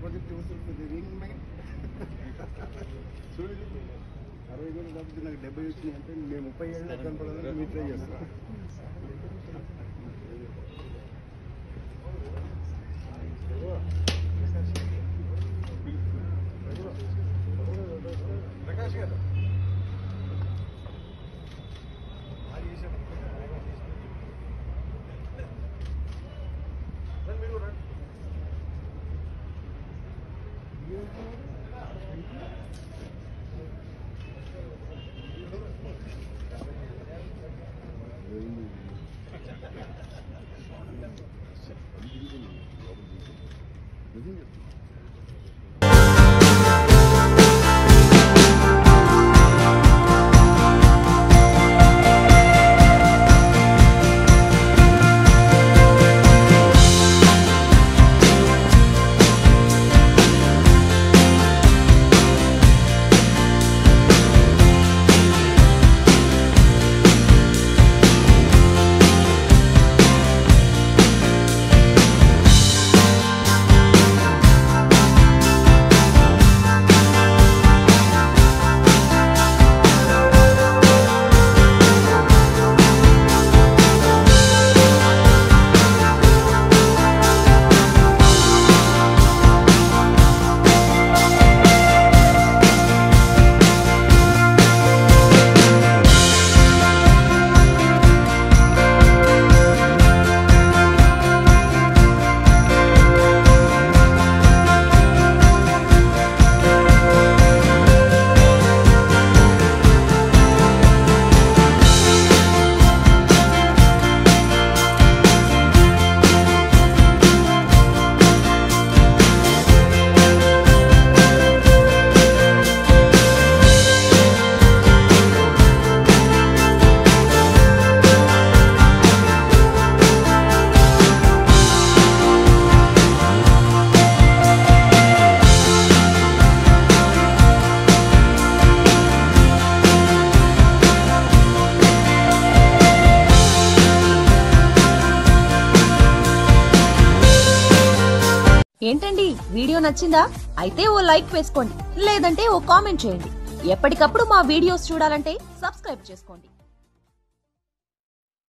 Project yourself with the ring, man. Surely, are you going to talk to the W? And we pay a second brother and we try it. Then we will run. ఏంటండి video నచ్చిందా? అయితే ఓ like వేసుకోండి, లేదంటే ఓ comment చేయండి. ఎప్పటికప్పుడు మా videos చూడాలంటే subscribe చేసుకోండి.